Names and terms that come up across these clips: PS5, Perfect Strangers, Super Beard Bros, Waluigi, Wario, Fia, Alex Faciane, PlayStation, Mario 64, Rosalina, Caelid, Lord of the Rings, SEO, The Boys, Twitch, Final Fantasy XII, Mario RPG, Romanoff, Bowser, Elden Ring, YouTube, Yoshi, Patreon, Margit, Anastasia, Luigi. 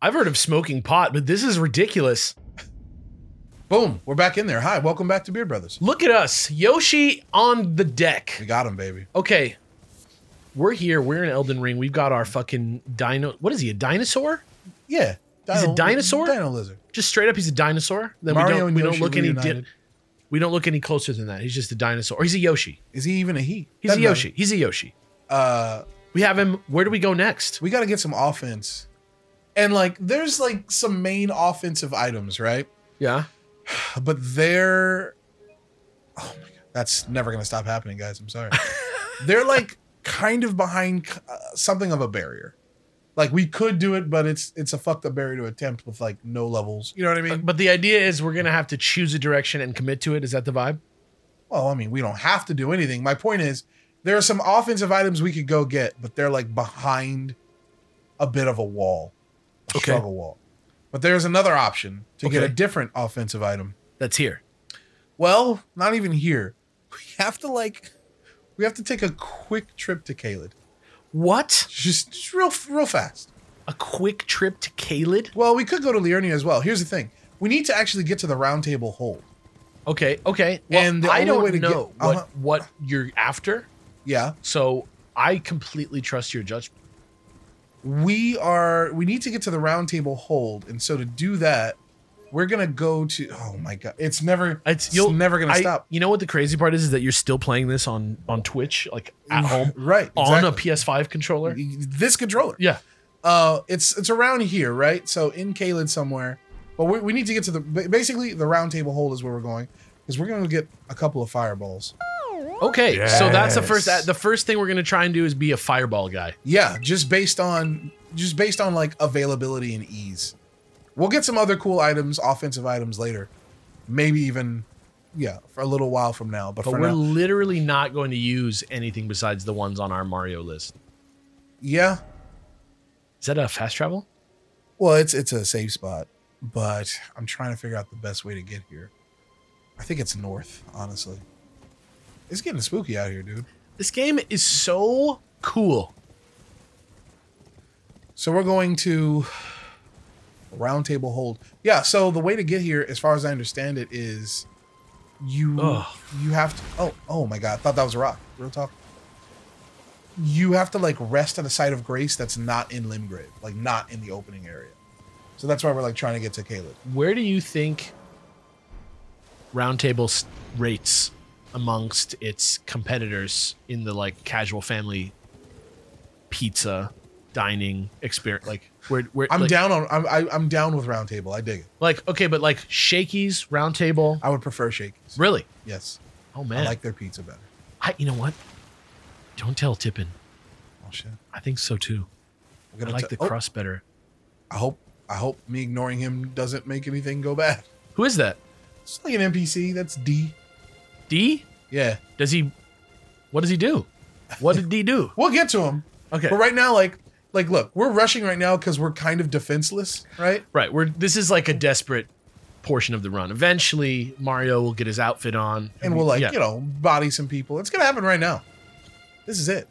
I've heard of smoking pot, but this is ridiculous. Boom, we're back in there. Hi, welcome back to Beard Brothers. Look at us, Yoshi on the deck. We got him, baby. Okay, we're here, we're in Elden Ring. We've got our fucking dino, what is he, a dinosaur? Yeah. He's a dinosaur? Dino lizard. Just straight up, he's a dinosaur? Then we don't look any closer than that. He's just a dinosaur. Or he's a Yoshi. Is he even a he? He's a Yoshi. He's a Yoshi. We have him. Where do we go next? We got to get some offense. And like, there's like some main offensive items, right? Yeah. But they're, oh my God, that's never going to stop happening, guys. I'm sorry. They're like kind of behind something of a barrier. Like we could do it, but it's a fucked up barrier to attempt with like no levels. You know what I mean? But the idea is we're gonna have to choose a direction and commit to it. Is that the vibe? Well, I mean, we don't have to do anything. My point is there are some offensive items we could go get, but they're like behind a bit of a wall, a struggle wall. But there's another option to get a different offensive item. That's here. Well, not even here. We have to like, we have to take a quick trip to Caelid. What? Just real fast. A quick trip to Caelid? Well, we could go to Lyurnia as well. Here's the thing. We need to actually get to the Roundtable Hold. Okay, okay. Well, and the I don't know what you're after. Yeah. So I completely trust your judgment. We need to get to the Roundtable Hold. And so to do that, we're going to go to, oh my God. It's never going to stop. You know what the crazy part is that you're still playing this on Twitch, like at home. Right. Exactly. On a PS5 controller. This controller. Yeah. It's around here, right? So in Caelid somewhere, but we need to get to the, basically the Roundtable Hold is where we're going because we're going to get a couple of fireballs. Okay. Yes. So that's the first thing we're going to try and do is be a fireball guy. Yeah. Just based on like availability and ease. We'll get some other cool items, offensive items later. Maybe even, yeah, for a little while from now. But for we're now, literally not going to use anything besides the ones on our Mario list. Yeah. Is that a fast travel? Well, it's a safe spot, but I'm trying to figure out the best way to get here. I think it's north, honestly. It's getting spooky out here, dude. This game is so cool. So we're going to Roundtable Hold. Yeah, so the way to get here, as far as I understand it, is you have to oh my God, I thought that was a rock. Real talk. You have to like rest at a site of grace that's not in Limgrave, like not in the opening area. So that's why we're like trying to get to Caelid. Where do you think Roundtable rates amongst its competitors in the like casual family pizza dining experience? Like I'm down with Roundtable. I dig it. Like, okay, but like Shakey's, Roundtable. I would prefer Shakey's. Really? Yes. Oh man, I like their pizza better. You know what? Don't tell Tippin. Oh shit. I think so too. I like the crust better. I hope me ignoring him doesn't make anything go bad. Who is that? It's like an NPC. That's D. D? Yeah. Does he? What does he do? What did D do? We'll get to him. Okay. But right now, like, look, we're rushing right now because we're kind of defenseless, right? Right. This is like a desperate portion of the run. Eventually, Mario will get his outfit on. And we'll, like, you know, body some people. It's going to happen right now. This is it.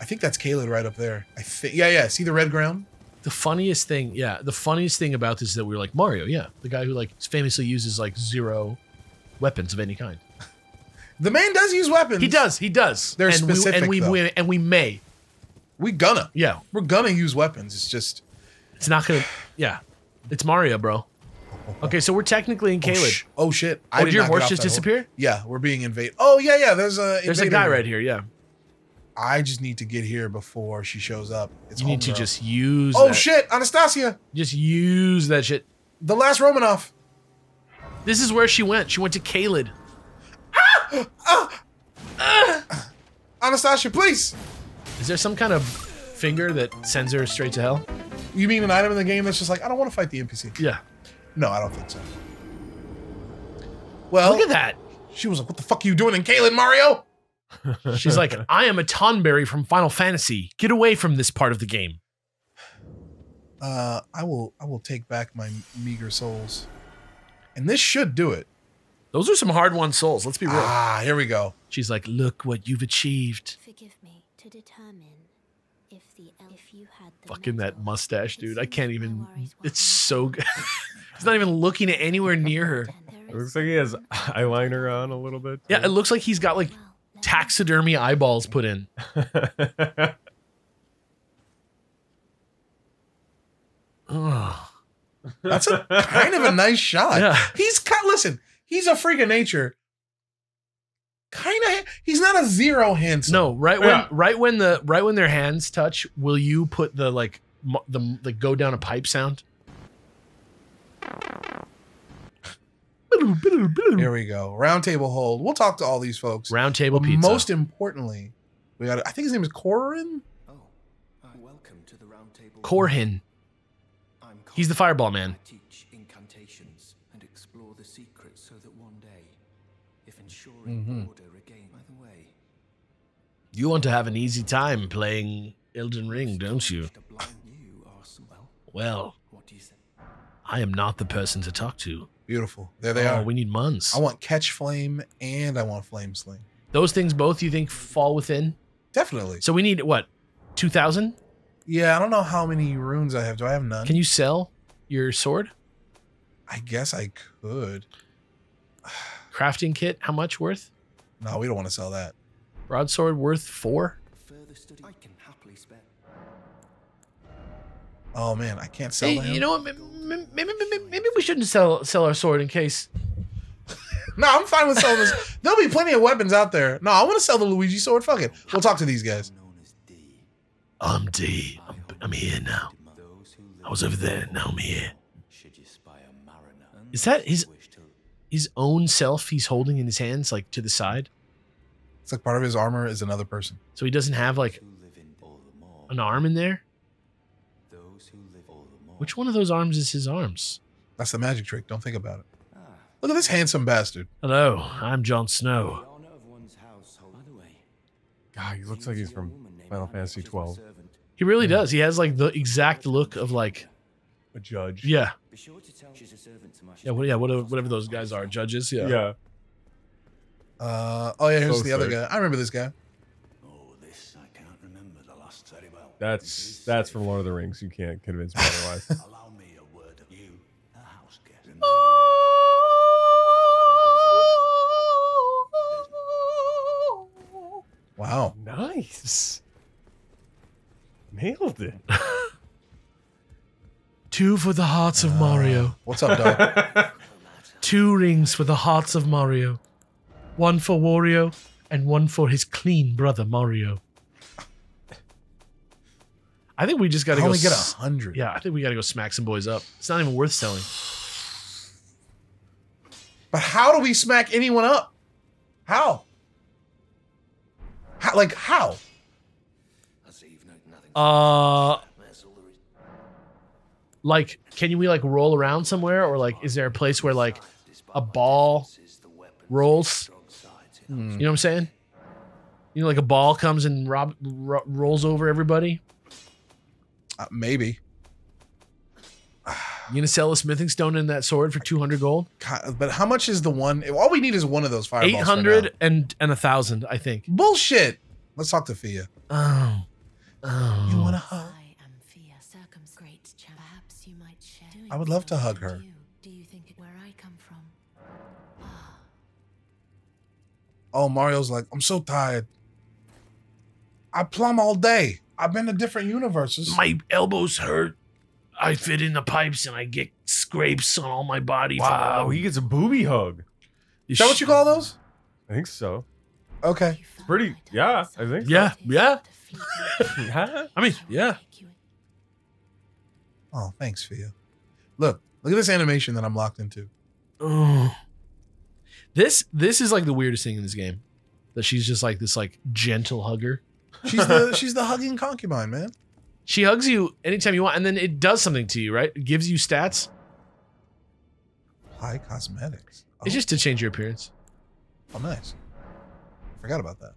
I think that's Caelid right up there. I think. Yeah, yeah. See the red ground? The funniest thing, yeah. The funniest thing about this is that we were like, Mario, yeah. The guy who, like, famously uses, like, 0 weapons of any kind. The man does use weapons. He does. He does. They're specific, and we may. We gonna. Yeah. We're gonna use weapons. It's just, it's not gonna, yeah. It's Mario, bro. Okay, so we're technically in Caelid. Oh, shit. Oh, did your horse just disappear? Yeah, we're being invaded. Oh, yeah, yeah. There's a guy right here, yeah. I just need to get here before she shows up. It's you need to just use that. Oh, shit. Anastasia. Just use that shit. The last Romanoff. This is where she went. She went to Caelid. Ah! Ah! Ah! Anastasia, please. Is there some kind of finger that sends her straight to hell? You mean an item in the game that's just like, I don't want to fight the NPC? Yeah. No, I don't think so. Well, look at that. She was like, what the fuck are you doing in Caelid, Mario? She's like, I am a Tonberry from Final Fantasy. Get away from this part of the game. I will take back my meager souls. And this should do it. Those are some hard-won souls, let's be real. Ah, here we go. She's like, look what you've achieved. Forgive me. To determine Fucking that mustache, dude. I can't even. It's so good. He's not even looking at anywhere near her. It looks like he has eyeliner on a little bit. Yeah, it looks like he's got like taxidermy eyeballs put in. Oh. That's a kind of a nice shot. Yeah. He's kind of, listen, he's a freak of nature. Kind of, he's not a zero handsome. No, right when their hands touch, will you put the like the go down a pipe sound? Here we go. Roundtable Hold. We'll talk to all these folks. Roundtable Pizza. Most importantly, we got. I think his name is Corrin. Oh, welcome to the Roundtable. Corrin. He's the fireball man. I teach incantations and explore the secrets so that one day, if ensuring order again, by the way. You want to have an easy time playing Elden Ring, don't you? Well, what do you think? I am not the person to talk to. Beautiful. There they are. We need Muns. I want Catch Flame and I want Flame Sling. Those things both, you think, fall within? Definitely. So we need, what, 2,000? Yeah, I don't know how many runes I have. Do I have none? Can you sell your sword? I guess I could. Crafting kit, how much worth? No, we don't want to sell that. Broadsword worth 4? I can happily spend. Oh man, I can't sell that. You know what? Maybe we shouldn't sell our sword in case. No, I'm fine with selling this. There'll be plenty of weapons out there. No, I want to sell the Luigi sword. Fuck it. We'll talk to these guys. I'm D. I'm here now. I was over there, now I'm here. Is that his own self he's holding in his hands, like to the side? It's like part of his armor is another person. So he doesn't have like an arm in there? Which one of those arms is his arms? That's the magic trick. Don't think about it. Look at this handsome bastard. Hello, I'm Jon Snow. God, he looks like he's from Final Fantasy XII. He really does. He has like the exact look of like a judge. Yeah. Yeah. Whatever those guys are, judges. Yeah. Yeah. Oh yeah. Here's the other guy. I remember this guy. Oh, this I cannot remember the last very well. That's from Lord of the Rings. You can't convince me otherwise. Allow me a word of you, a house guest. Wow. Nice. Nailed it. 2 for the hearts of Mario. What's up, dog? 2 rings for the hearts of Mario. 1 for Wario and 1 for his clean brother Mario. I think we just gotta only get 100. Yeah, I think we gotta go smack some boys up. It's not even worth selling. But how do we smack anyone up? How? Like how? Like, can we like roll around somewhere, or like, is there a place where like a ball rolls? You know what I'm saying? You know, like a ball comes and rolls over everybody. Maybe. You gonna sell a smithing stone and that sword for 200 gold? God, but how much is the one? All we need is one of those fireballs. 800 and 1,000, I think. Bullshit. Let's talk to Fia. Oh. You wanna hug? I am Fia, circumscribed. Perhaps you might share. I would love to hug her. Do you think where I come from? Oh, Mario's like, I'm so tired. I plumb all day. I've been to different universes. My elbows hurt. I fit in the pipes and I get scrapes on all my body. Wow, he gets a booby hug. Is that what you call those? I think so. Okay. It's pretty, yeah, I think yeah. Yeah. I mean, yeah. Oh, thanks, Fia. Look at this animation that I'm locked into. Oh. This is like the weirdest thing in this game. That she's just like this like gentle hugger. She's the hugging concubine, man. She hugs you anytime you want, and then it does something to you, right? It gives you stats. High cosmetics. Oh. It's just to change your appearance. Oh, nice. Forgot about that.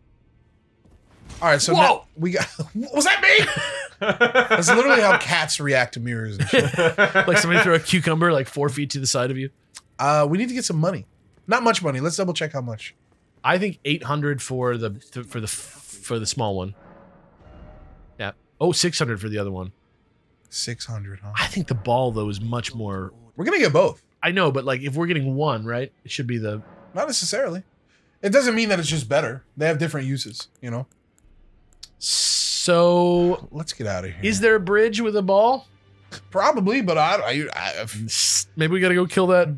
All right, so now we got. Was that me? That's literally how cats react to mirrors and shit. Like somebody threw a cucumber like 4 feet to the side of you. We need to get some money. Not much money. Let's double check how much. I think 800 for the small one. Oh, 600 for the other one. 600, huh? I think the ball, though, is much more... We're going to get both. I know, but like if we're getting one, right? It should be the... Not necessarily. It doesn't mean that it's just better. They have different uses, you know? So... Let's get out of here. Is there a bridge with a ball? Probably, but I maybe we got to go kill that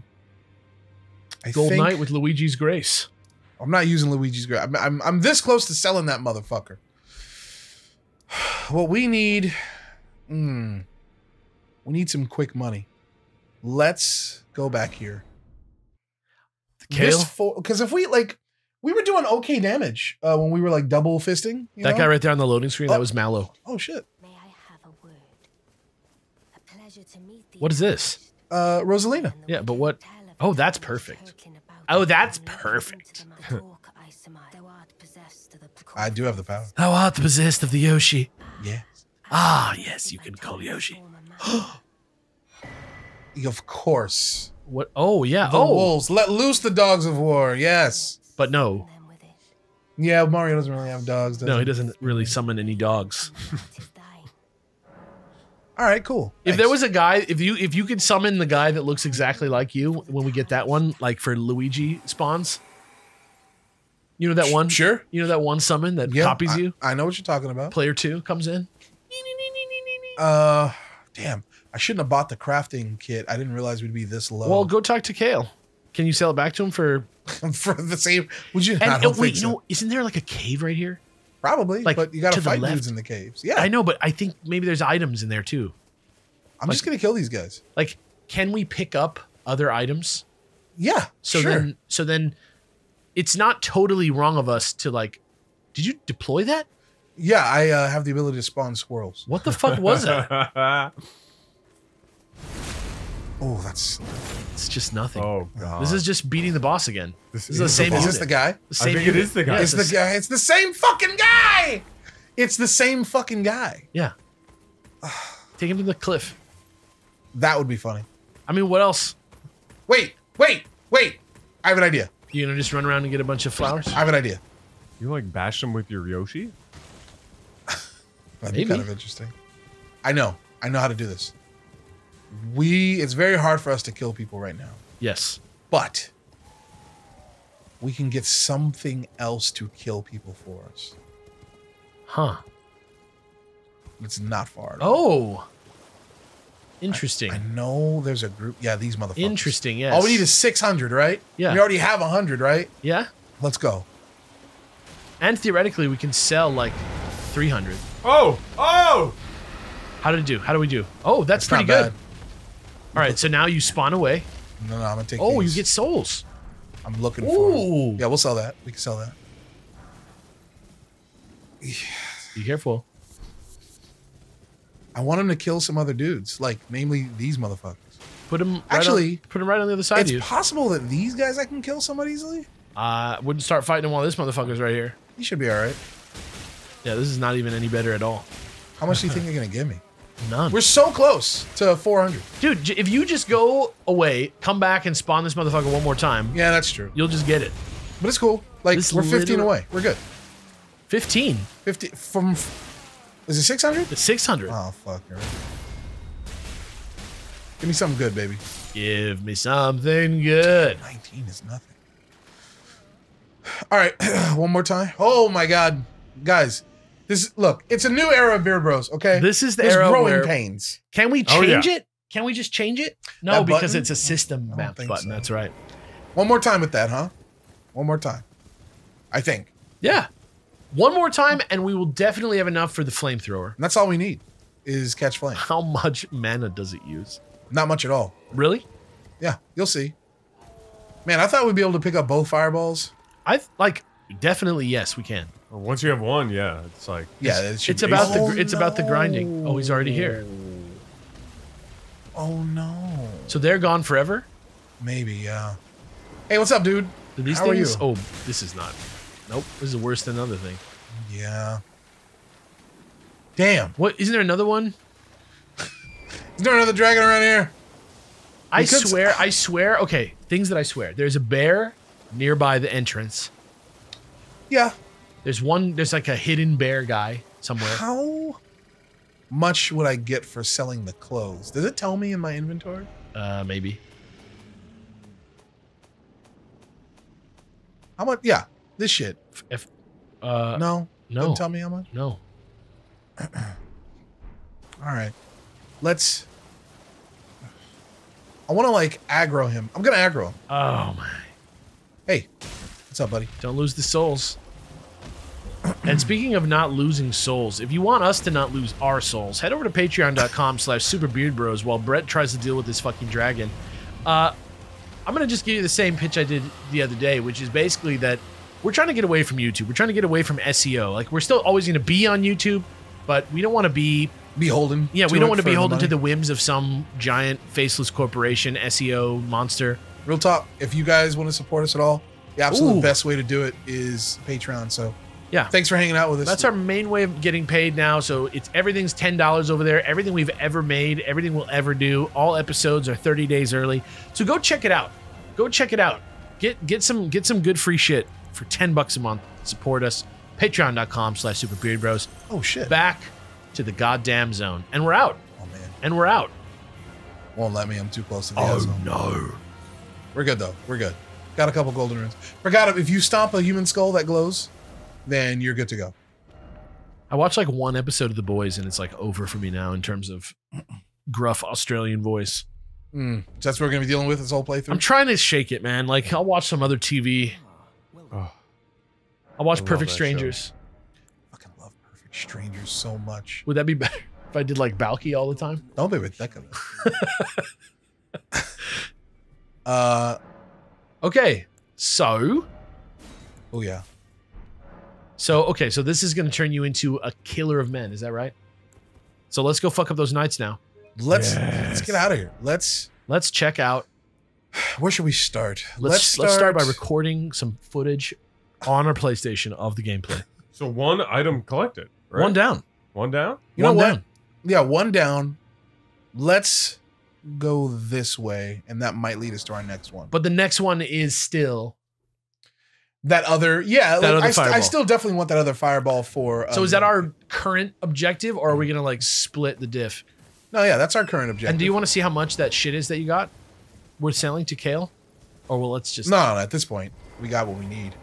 gold knight with Luigi's Grace. I'm not using Luigi's Grace. I'm this close to selling that motherfucker. What we need... we need some quick money. Let's go back here. Because if we like, we were doing okay damage when we were like double fisting. You know? Guy right there on the loading screen, that was Mallow. Oh shit. May I have a word? A pleasure to meet thee. What is this? Rosalina. Yeah, but what? Oh, that's perfect. Oh, that's perfect. I do have the power. Thou art possessed of the Yoshi. Yeah. Ah, yes, you can call Yoshi. Of course. What? Oh, yeah. The wolves. Let loose the dogs of war. Yes. But no. Yeah, Mario doesn't really have dogs, does he? No, he doesn't really summon any dogs. All right, cool. If there was a guy, if you could summon the guy that looks exactly like you when we get that one, like for Luigi spawns. You know that one? Sure. You know that one summon that copies you? I know what you're talking about. Player 2 comes in. Damn. I shouldn't have bought the crafting kit. I didn't realize we'd be this low. Well, go talk to Kale. Can you sell it back to him for the same? Would you? You know, isn't there like a cave right here? Probably, like, but you got to fight dudes in the caves. Yeah, I know, but I think maybe there's items in there too. I'm just gonna kill these guys. Like, can we pick up other items? Yeah. So then, it's not totally wrong of us to like. Did you deploy that? Yeah, I have the ability to spawn squirrels. What the fuck was that? Oh, it's just nothing. Oh god. This is just beating the boss again. This is the same. Is this the guy? The same unit. It is the guy. Yeah, it's the guy. It's the same fucking guy. It's the same fucking guy. Yeah. Take him to the cliff. That would be funny. I mean, what else? Wait. I have an idea. You gonna just run around and get a bunch of flowers? I have an idea. You like bash him with your Yoshi? That'd be kind of interesting. I know how to do this. It's very hard for us to kill people right now. Yes. But we can get something else to kill people for us. Huh. It's not far at all. Oh. Interesting. I know there's a group. Yeah, these motherfuckers. Interesting, yes. All we need is 600, right? Yeah. We already have 100, right? Yeah. Let's go. And theoretically, we can sell like 300. Oh! Oh! How did it do? How do we do? Oh, that's pretty good. All right, so now you spawn away. No, I'm gonna take. Oh, these. You get souls. I'm looking for. Them. Yeah, we'll sell that. We can sell that. Yeah. Be careful. I want him to kill some other dudes, like namely these motherfuckers. Put him. Put him right on the other side of you. It's possible that these guys I can kill somewhat easily. Wouldn't start fighting him while this motherfucker's right here. He should be all right. Yeah, this is not even any better at all. How much do you think they're gonna give me? None. We're so close to 400. Dude, if you just go away, come back and spawn this motherfucker one more time. Yeah, that's true. You'll just get it. But it's cool. Like, we're 15 away. We're good. 15? 50 from... Is it 600? It's 600. Oh, fuck. Give me something good, baby. Give me something good. 19 is nothing. All right. One more time. Oh, my God. Guys. Look, it's a new era of Beard Bros, okay? This is the era of growing pains. Can we change it? Can we just change it? No, because it's a system map button. That's right. One more time with that, huh? One more time. I think. Yeah. One more time, and we will definitely have enough for the flamethrower. And that's all we need is catch flame. How much mana does it use? Not much at all. Really? Yeah, you'll see. Man, I thought we'd be able to pick up both fireballs. Definitely, yes, we can. Well, once you have one, yeah, it's like it's about the grinding. Oh, he's already here. Oh no! So they're gone forever? Maybe, yeah. Hey, what's up, dude? How are you? Oh, this is not. Nope, this is worse than another thing. Yeah. Damn. What? Isn't there another one? Is there another dragon around here? I swear. Okay, things that I swear. There's a bear nearby the entrance. Yeah. There's like a hidden bear guy somewhere. How? much would I get for selling the clothes? Does it tell me in my inventory? Maybe. How much? Yeah, this shit. If, no. Don't tell me how much. No. All right, let's. I want to like aggro him. I'm gonna aggro him. Oh my. Hey, what's up, buddy? Don't lose the souls. And speaking of not losing souls, if you want us to not lose our souls, head over to patreon.com/superbeardbros while Brett tries to deal with this fucking dragon. I'm going to just give you the same pitch I did the other day, which is basically that we're trying to get away from YouTube. We're trying to get away from SEO. Like, we're still always going to be on YouTube, but we don't want to be... beholden. Yeah, we don't want to be beholden to the whims of some giant faceless corporation, SEO monster. Real talk, if you guys want to support us at all, the absolute best way to do it is Patreon, so... yeah. Thanks for hanging out with us. That's our main way of getting paid now. So it's everything's $10 over there. Everything we've ever made, everything we'll ever do. All episodes are 30 days early. So go check it out. Go check it out. Get some good free shit for $10 a month. Support us. Patreon.com/superbeardbros. Oh shit. Back to the goddamn zone. And we're out. Oh man. And we're out. Won't let me. I'm too close to the zone. Oh no. We're good though. We're good. Got a couple golden rings. Forgot if you stomp a human skull that glows, then you're good to go. I watched like one episode of The Boys and it's like over for me now in terms of gruff Australian voice. So that's what we're gonna be dealing with this whole playthrough? I'm trying to shake it, man. Like, I'll watch some other TV. I'll watch Perfect Strangers. I fucking love Perfect Strangers so much. Would that be better if I did like Balky all the time? Don't be with that kind of okay, so. Oh yeah. So, okay, so this is going to turn you into a killer of men. Is that right? So let's go fuck up those knights now. Let's get out of here. Let's check out. Where should we start? Let's start by recording some footage on our PlayStation of the gameplay. So one item collected, right? One down. One down? You know what? Yeah, one down. Let's go this way, and that might lead us to our next one. But the next one is still... that other, yeah, that like, other I still definitely want that other fireball for... so is that our current objective, or are we going to, like, split the diff? No, yeah, that's our current objective. And do you want to see how much that shit is that you got? We're selling to Kale? Or, well, let's just... No, at this point, we got what we need.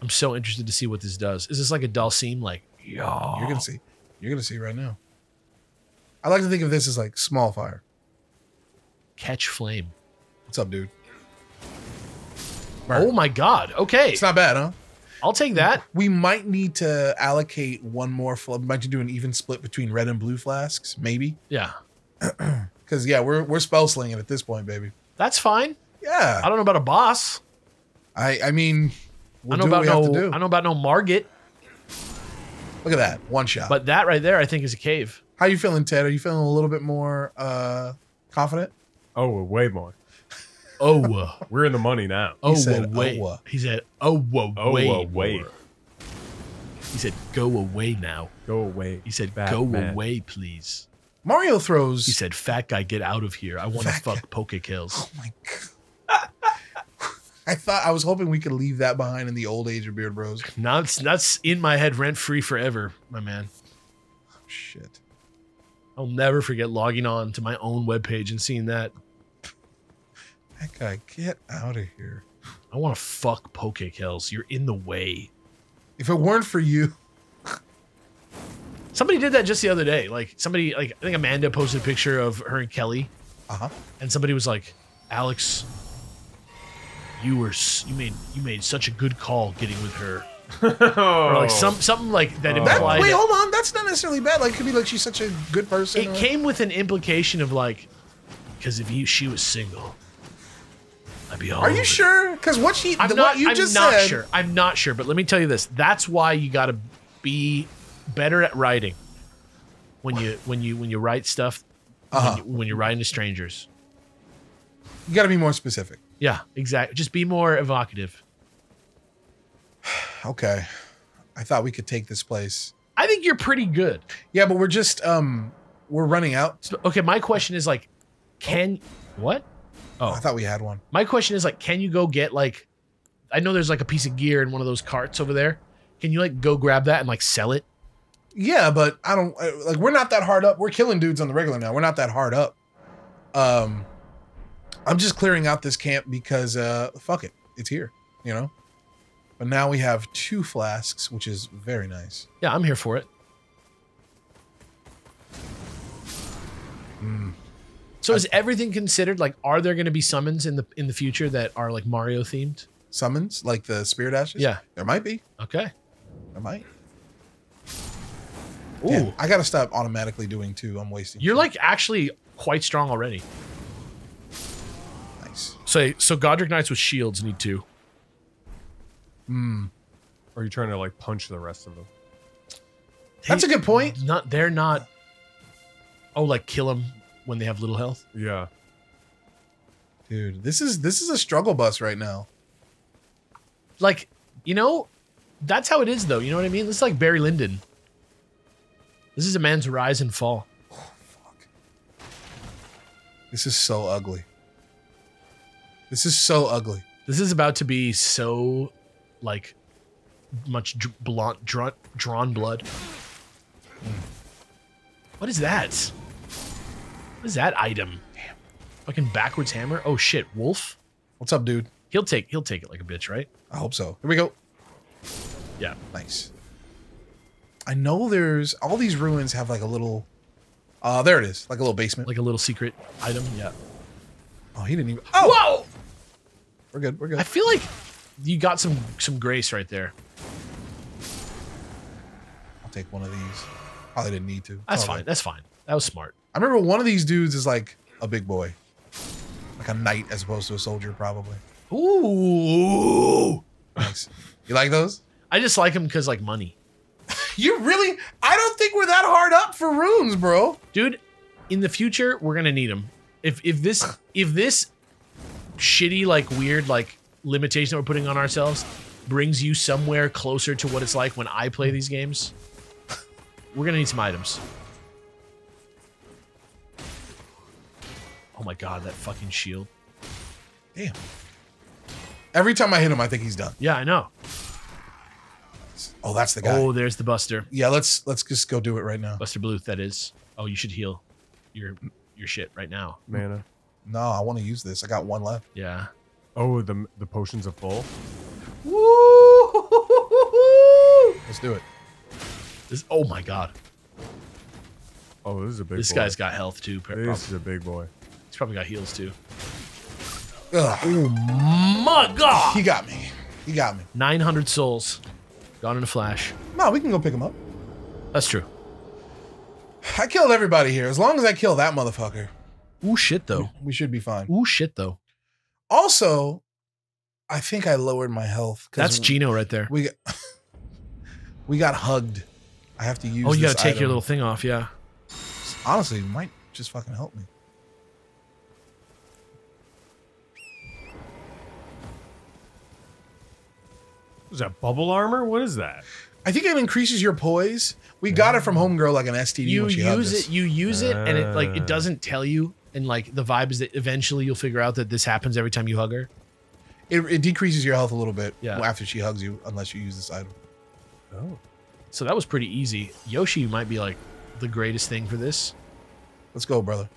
I'm so interested to see what this does. Is this like a Dalsim? Like, yo. You're going to see. You're going to see right now. I like to think of this as, like, small fire. Catch flame. What's up, dude? Burn. Oh my god. Okay. It's not bad, huh? I'll take that. We might need to allocate one more. We might need to do an even split between red and blue flasks, maybe. Yeah. Because, yeah, we're spell slinging at this point, baby. That's fine. Yeah. I don't know about a boss. I mean, we'll do what we have to do. I don't know about no Margit. Look at that. One shot. But that right there, I think, is a cave. How you feeling, Ted? Are you feeling a little bit more confident? Oh, we're way more. Oh, we're in the money now. Oh, wait. He said, oh, wait. He said, go away now. Go away. He said, go away, please. Mario throws. He said, fat guy, get out of here. I want to fuck poke kills. Oh, my God. I was hoping we could leave that behind in the old age of Beard Bros. Now that's in my head rent free forever, my man. Oh, shit. I'll never forget logging on to my own webpage and seeing that. That guy, get out of here. I want to fuck Pokekells. You're in the way. If it weren't for you. Somebody did that just the other day. Like, somebody, like, I think Amanda posted a picture of her and Kelly. Uh-huh. And somebody was like, Alex, you made such a good call getting with her. Or like something like that implied. Wait, hold on. That's not necessarily bad. Like, it could be like she's such a good person. It came with an implication of like, because if she was single. Are you sure? Because what you just said. I'm not sure, but let me tell you this. That's why you got to be better at writing when you write stuff. Uh-huh. when you're writing to strangers, you got to be more specific. Yeah, exactly. Just be more evocative. Okay, I thought we could take this place. I think you're pretty good. Yeah, but we're just we're running out. Okay, my question is like, what? Oh, I thought we had one. My question is like, can you go get like, I know there's like a piece of gear in one of those carts over there. Can you like go grab that and like sell it? Yeah, but I don't like, we're not that hard up. We're killing dudes on the regular now. We're not that hard up. I'm just clearing out this camp because fuck it. It's here, you know? But now we have 2 flasks, which is very nice. Yeah, I'm here for it. Mm. So is everything considered, like, are there going to be summons in the future that are like Mario themed? Summons? Like the Spirit Ashes? Yeah. There might be. Okay. There might. Ooh. Yeah, I got to stop automatically doing 2. I'm wasting. You're like actually quite strong already. Nice. So Godric Knights with shields need 2. Hmm. Or are you trying to like punch the rest of them? That's a good point. They're not. Oh, like kill them when they have little health. Yeah. Dude, this is a struggle bus right now. Like, you know, that's how it is though. You know what I mean? This is like Barry Lyndon. This is a man's rise and fall. Oh, fuck. This is so ugly. This is so ugly. This is about to be so, like, much drawn blood. Mm. What is that? What is that item? Damn. Fucking backwards hammer? Oh shit, wolf? What's up, dude? He'll take it like a bitch, right? I hope so. Here we go. Yeah. Nice. I know there's all these ruins have like a little there it is, like a little basement. Like a little secret item, yeah. Oh, he didn't even. Oh! Whoa! We're good, we're good. I feel like you got some grace right there. I'll take one of these. Probably didn't need to. That's fine, that's fine. That was smart. I remember one of these dudes is like a big boy. Like a knight as opposed to a soldier, probably. Ooh. Nice. You like those? I just like them because like money. You really? I don't think we're that hard up for runes, bro. Dude, in the future, we're gonna need them. If this shitty, like weird, like limitation that we're putting on ourselves brings you somewhere closer to what it's like when I play these games, we're gonna need some items. Oh my god, that fucking shield. Damn. Every time I hit him, I think he's done. Yeah, I know. Oh, that's the guy. Oh, there's the Buster. Yeah, let's just go do it right now. Buster Bluth, that is. Oh, you should heal your shit right now. Mana. No, I want to use this. I got 1 left. Yeah. Oh, the potions of bull. Woo! Let's do it. This. Oh my god. Oh, this is a big. This boy. Guy's got health too. Probably. This is a big boy. He's probably got heals too. Ugh. Oh my god! He got me. He got me. 900 souls. Gone in a flash. No, we can go pick him up. That's true. I killed everybody here. As long as I kill that motherfucker. Ooh, shit, though. We should be fine. Ooh, shit, though. Also, I think I lowered my health. That's Gino right there. We got hugged. I have to use. Oh, you gotta take your little thing off, yeah. Honestly, it might just fucking help me. Is that bubble armor? What is that? I think it increases your poise. We got it from Homegirl like an STD. You use it, and it like it doesn't tell you. And like the vibe is that eventually you'll figure out that this happens every time you hug her. It decreases your health a little bit after she hugs you, unless you use this item. Oh, so that was pretty easy. Yoshi might be like the greatest thing for this. Let's go, brother.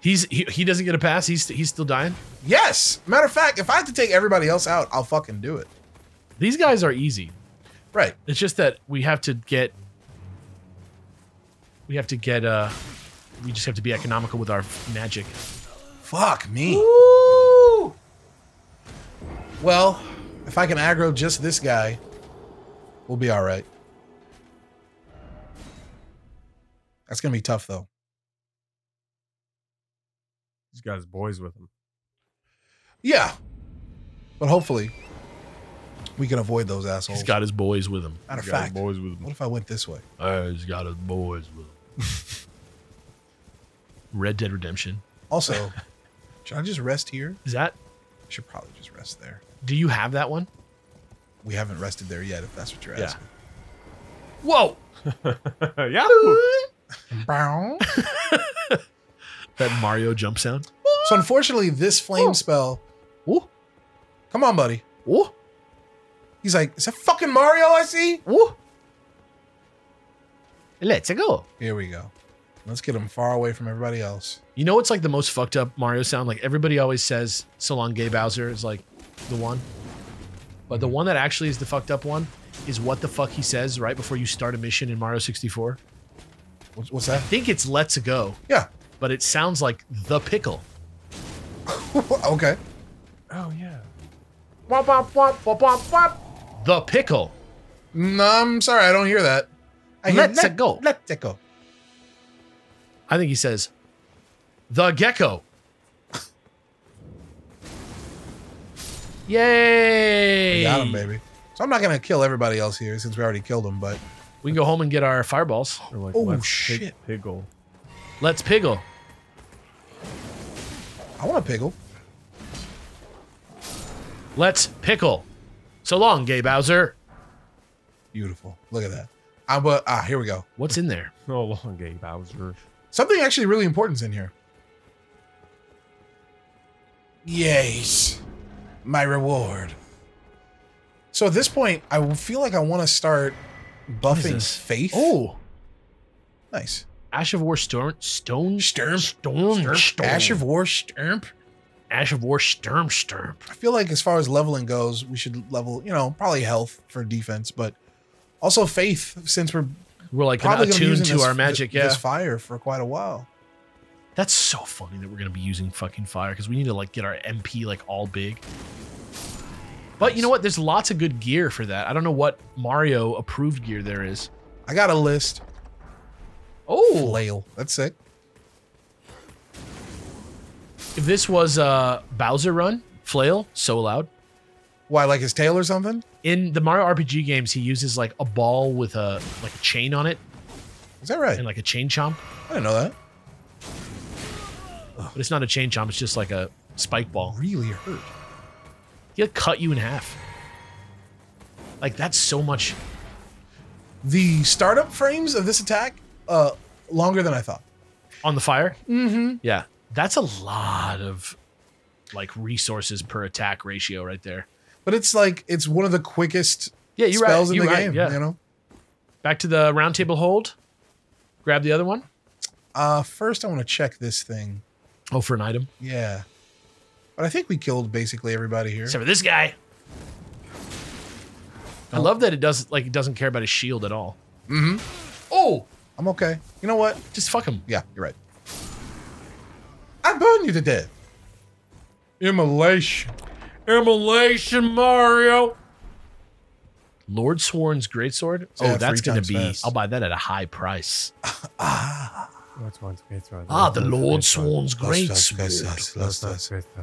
He doesn't get a pass. He's still dying. Yes. Matter of fact, if I have to take everybody else out, I'll fucking do it. These guys are easy. Right. It's just that we have to get... We just have to be economical with our magic. Fuck me. Woo! Well, if I can aggro just this guy, we'll be all right. That's going to be tough, though. These guys boys with him. Yeah. But hopefully... we can avoid those assholes. He's got his boys with him. Matter of fact, boys with him. What if I went this way? He's got his boys with him. Red Dead Redemption. Also, should I just rest here? Is that? I should probably just rest there. Do you have that one? We haven't rested there yet, if that's what you're asking. Whoa! Yeah. Bow. That Mario jump sound. So unfortunately, this flame spell. Ooh. Come on, buddy. Ooh. He's like, is that fucking Mario I see? Woo. Let's go. Here we go. Let's get him far away from everybody else. You know what's like the most fucked up Mario sound? Like everybody always says "So long, gay Bowser" is like the one. But the one that actually is the fucked up one is what the fuck he says right before you start a mission in Mario 64. What's that? I think it's "Let's go." Yeah. But it sounds like the pickle. Okay. Oh, yeah. Wop, wop, wop, wop, wop, wop. The pickle. No, I'm sorry. I don't hear that. I hear "Let's go." Let's go. I think he says, "The gecko." Yay! We got him, baby. So I'm not gonna kill everybody else here since we already killed them, but we can go home and get our fireballs. Like, oh shit! Piggle. Let's piggle. I want to piggle. Let's pickle. So long, gay Bowser. Beautiful. Look at that. Here we go. What's in there? So long, gay Bowser. Something actually really important's in here. Yes. My reward. So at this point, I feel like I want to start buffing Faith. Oh. Nice. Ash of War Sturm. Ash of War Sturm. Ash of War Sturm. I feel like as far as leveling goes, we should level, you know, probably health for defense, but also faith, since we're like probably attuned to our magic. Yeah, this fire for quite a while. That's so funny that we're gonna be using fucking fire because we need to like get our MP like all big. But you know what? There's lots of good gear for that. I don't know what Mario approved gear there is. I got a list. Oh, flail. That's sick. If this was Bowser Run, flail, so loud. Why, like his tail or something? In the Mario RPG games, he uses like a ball with a like a chain on it. Is that right? And like a chain chomp. I didn't know that. But it's not a chain chomp. It's just like a spike ball. Really hurt. He'll cut you in half. Like that's so much. The startup frames of this attack longer than I thought. On the fire. Mm-hmm. Yeah, that's a lot of like resources per attack ratio right there. But it's like it's one of the quickest spells in the game. Yeah. You know. Back to the roundtable hold. Grab the other one. First, I want to check this thing. Oh, for an item? Yeah. But I think we killed basically everybody here. Except for this guy. Oh. I love that it doesn't like it doesn't care about his shield at all. Mm-hmm. Oh! I'm okay. You know what? Just fuck him. Yeah, you're right. I burn you to death. Immolation. Immolation, Mario. Lord Sworn's greatsword? So oh, that's going to be... Fast. I'll buy that at a high price. The Lord Sworn's greatsword.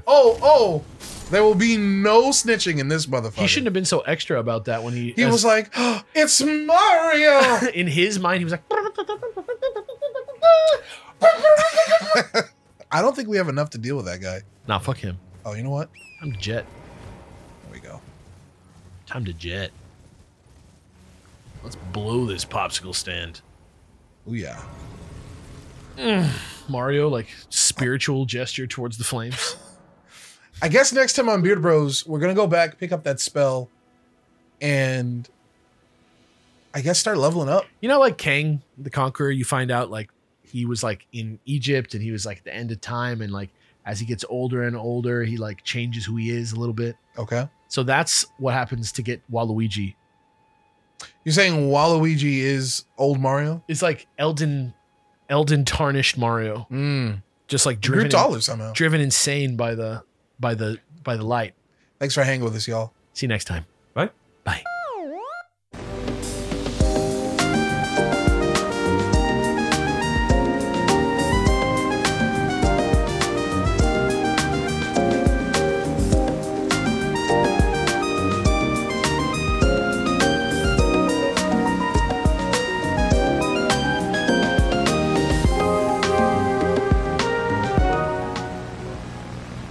Oh, oh! There will be no snitching in this motherfucker. He shouldn't have been so extra about that when he... He was like, oh, it's Mario! In his mind, he was like... I don't think we have enough to deal with that guy. Nah, fuck him. Oh, you know what? Time to jet. There we go. Time to jet. Let's blow this popsicle stand. Oh yeah. Mario, like spiritual gesture towards the flames. I guess next time on Beard Bros, we're gonna go back, pick up that spell, and I guess start leveling up. You know, like Kang the Conqueror, you find out like he was like in Egypt and he was like at the end of time, and like as he gets older and older, he like changes who he is a little bit. Okay. So that's what happens to get Waluigi. You're saying Waluigi is old Mario? It's like Elden tarnished Mario. Mm. Just like driven taller somehow. Driven insane by the light. Thanks for hanging with us, y'all. See you next time.